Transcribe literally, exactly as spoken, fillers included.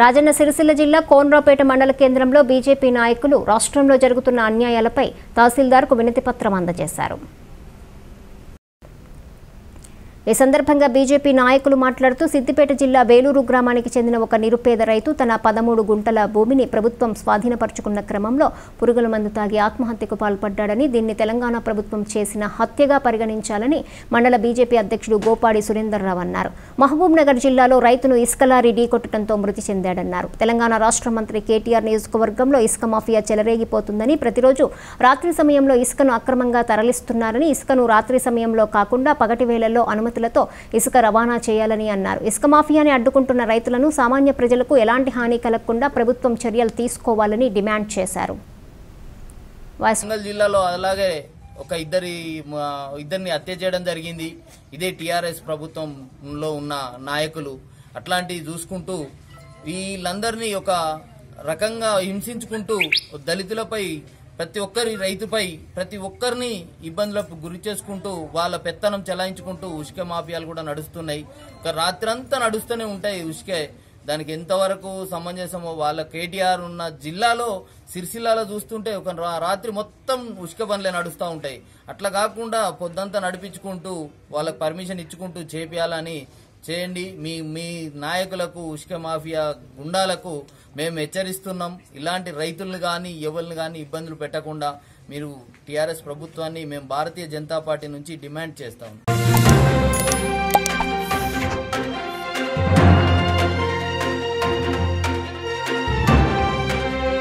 Rajana Sircilla Jilla, Konrapeta Mandal Kendramlo, B J P Nayakulu, Rashtramlo Jarugutuna Anyaya Yalapai, Tahsildar Vinati Patram Andajesaru. ఈ సందర్భంగా BJP నాయకులు మాట్లాడుతూ సిద్దిపేట జిల్లా వేలూరు గ్రామానికి చెందిన ఒక నిరుపేద రైతు తన పదమూడు గుంటల భూమిని ప్రభుత్వం స్వాధీనపర్చుకున్న క్రమంలో పురుగుల మందు తాగి ఆత్మహత్యకు పాల్పడ్డాడని దీన్ని తెలంగాణ ప్రభుత్వం చేసిన హత్యగా పరిగణించాలని మండల బీజేపీ అధ్యక్షుడు గోపాడి సురేందర్ రావు అన్నారు. మహబూబ్నగర్ జిల్లాలో రైతును ఇసుకలారీ ఢీకొట్టడంతో మృతి చెందాడన్నారు. తెలంగాణ రాష్ట్ర మంత్రి కేటీఆర్ నియోజకవర్గంలో ఇసుక మాఫియా చెలరేగిపోతుందని ప్రతిరోజు రాత్రి సమయంలో ఇసుకను అక్రమంగా తరలిస్తున్నారని ఇసుకను రాత్రి సమయంలో కాకుండా పగటి వేళల్లో అనుమతి ఇసుక రవాణా చేయాలని అన్నారు. ఇసుక మాఫియాని అడ్డుకుంటున్న రైతులను సామాన్య ప్రజలకు ఎలాంటి హాని కలగకుండా ప్రభుత్వం చర్యలు తీసుకోవాలని డిమాండ్ చేశారు. జిల్లాలో అలాగే ఒక ఇద్దరి ఇద్దరిని హత్య చేయడం జరిగింది. ఇదే టీఆర్ఎస్ ప్రభుత్వంలో ఉన్న నాయకులు అట్లాంటి చూసుకుంటూ వీళ్ళందరినీ ఒక రకంగా హింసించుకుంటూ దళితులపై ప్రతి ఒక్కరి రైతుపై ప్రతి ఒక్కరిని ఇబ్బందులకు గురి చేసుకుంటూ వాళ్ళ పెత్తనం చెలాయించుకుంటూ ఉసుక మాఫియాలు కూడా నడుస్తున్నాయి. ఒక రాత్రంతా నడుస్తూనే ఉంటాయి ఉసుకే. దానికి ఎంతవరకు సమంజసమో వాళ్ళ కేటీఆర్ ఉన్న జిల్లాలో సిరిసిల్లాలో చూస్తుంటే ఒక రాత్రి మొత్తం ఉసుక పనులే నడుస్తూ ఉంటాయి. అట్లా కాకుండా పొద్దంతా నడిపించుకుంటూ వాళ్ళకు పర్మిషన్ ఇచ్చుకుంటూ చేపియాలని చేయండి. మీ మీ నాయకులకు ఉసుక మాఫియా గుండాలకు మేము హెచ్చరిస్తున్నాం. ఇలాంటి రైతులను కానీ ఎవరిని కానీ ఇబ్బందులు పెట్టకుండా మీరు టీఆర్ఎస్ ప్రభుత్వాన్ని మేము భారతీయ జనతా పార్టీ నుంచి డిమాండ్ చేస్తాం.